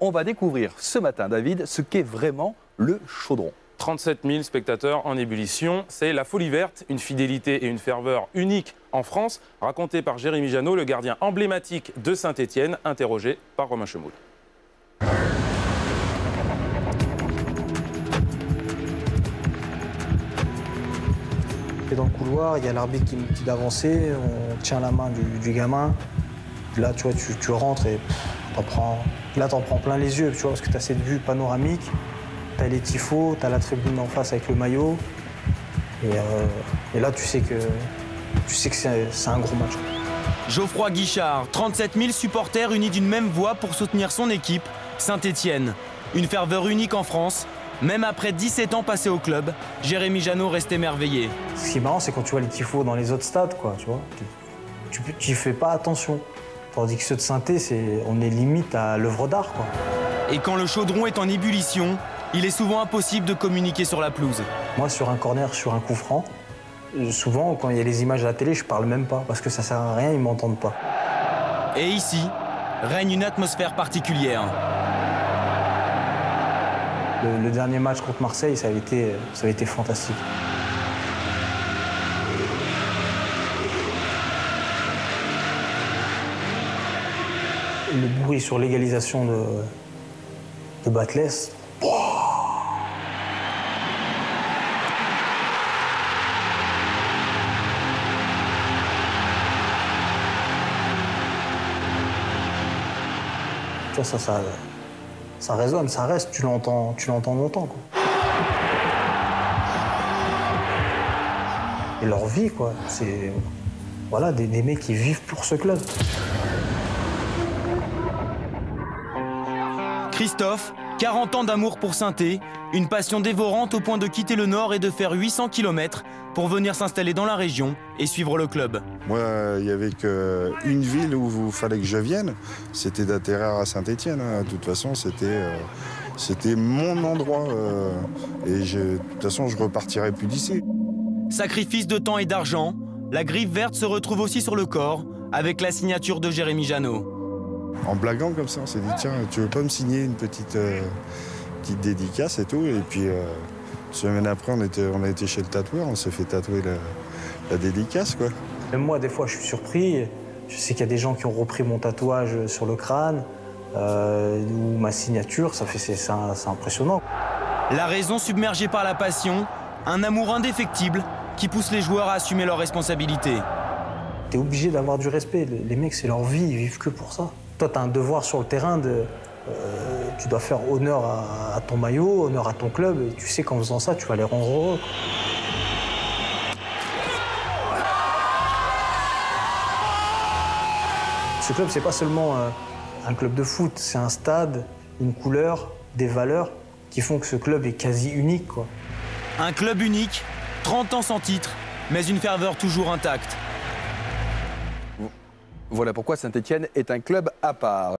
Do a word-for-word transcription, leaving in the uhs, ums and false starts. on va découvrir ce matin, David, ce qu'est vraiment le chaudron. trente-sept mille spectateurs en ébullition, c'est la folie verte, une fidélité et une ferveur uniques en France, racontée par Jérémie Janot, le gardien emblématique de Saint-Étienne, interrogé par Romain Chemoud. Et dans le couloir, il y a l'arbitre qui nous dit d'avancer, on tient la main du, du gamin. Là, tu vois, tu, tu rentres et t'en prends, là, t'en prends plein les yeux, tu vois, parce que t'as cette vue panoramique, t'as les tifos, t'as la tribune en face avec le maillot. Et, euh, et là, tu sais que, tu sais que c'est un gros match. Geoffroy-Guichard, trente-sept mille supporters unis d'une même voix pour soutenir son équipe, Saint-Étienne. Une ferveur unique en France. Même après dix-sept ans passés au club, Jérémie Janot reste émerveillé. Ce qui est marrant, c'est quand tu vois les tifos dans les autres stades, quoi, tu vois, tu n'y fais pas attention. Tandis que ceux de Saint-Étienne, c'est, on est limite à l'œuvre d'art, quoi. Et quand le chaudron est en ébullition, il est souvent impossible de communiquer sur la pelouse. Moi, sur un corner, sur un coup franc, souvent, quand il y a les images à la télé, je parle même pas, parce que ça sert à rien, ils m'entendent pas. Et ici, règne une atmosphère particulière. Le, le dernier match contre Marseille, ça avait été, ça avait été fantastique. Le bruit sur l'égalisation de, de Bathenay. Wow. Tu vois, ça, ça... Ça résonne, ça reste, tu l'entends, tu l'entends longtemps, quoi. Et leur vie, quoi, c'est... Voilà, des, des mecs qui vivent pour ce club. Christophe, quarante ans d'amour pour Saint-Étienne, une passion dévorante au point de quitter le Nord et de faire huit cents kilomètres pour venir s'installer dans la région et suivre le club. Moi, il n'y avait qu'une ville où il fallait que je vienne, c'était d'atterrir à Saint-Étienne. De toute façon, c'était euh, mon endroit. Euh, et je, de toute façon, je ne repartirai plus d'ici. Sacrifice de temps et d'argent, la griffe verte se retrouve aussi sur le corps avec la signature de Jérémie Janot. En blaguant comme ça, on s'est dit, tiens, tu veux pas me signer une petite, euh, petite dédicace et tout. Et puis, euh, une semaine après, on, était, on a été chez le tatoueur, on s'est fait tatouer la, la dédicace, quoi. Même moi, des fois, je suis surpris. Je sais qu'il y a des gens qui ont repris mon tatouage sur le crâne euh, ou ma signature, ça fait, c'est impressionnant. La raison submergée par la passion, un amour indéfectible qui pousse les joueurs à assumer leurs responsabilités. T'es obligé d'avoir du respect. Les mecs, c'est leur vie, ils vivent que pour ça. Toi, tu as un devoir sur le terrain, de, euh, tu dois faire honneur à, à ton maillot, honneur à ton club, et tu sais qu'en faisant ça, tu vas les rendre heureux. Ce club, c'est pas seulement euh, un club de foot, c'est un stade, une couleur, des valeurs qui font que ce club est quasi unique, quoi. Un club unique, trente ans sans titre, mais une ferveur toujours intacte. Voilà pourquoi Saint-Étienne est un club à part.